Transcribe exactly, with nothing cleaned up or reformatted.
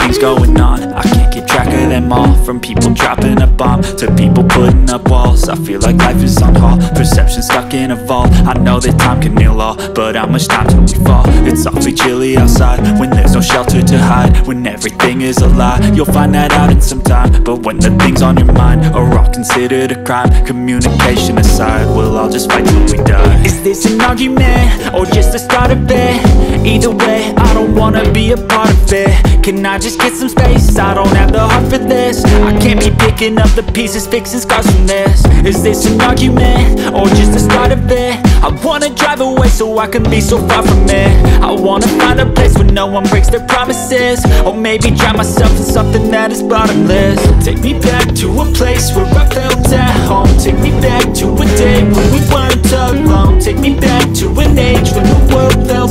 things going on, I can't keep track of them all. From people dropping a bomb, to people putting up walls. I feel like life is on hold, perception stuck in a vault. I know that time can heal all, but how much time till we fall? It's awfully chilly outside, when there's no shelter to hide. When everything is a lie, you'll find that out in some time. But when the things on your mind are all considered a crime, communication aside, we'll all just fight till we die. Is this an argument, or just the start of it? Either way, I don't wanna be a part of it. Can I just get some space? I don't have the heart for this. I can't be picking up the pieces, fixing scars from this. Is this an argument, or just the start of it? I wanna drive away so I can be so far from it. I wanna find a place where no one breaks their promises, or maybe drown myself in something that is bottomless. Take me back to a place where I felt at home. Take me back to a day when we weren't alone. Take me back to an age when the world felt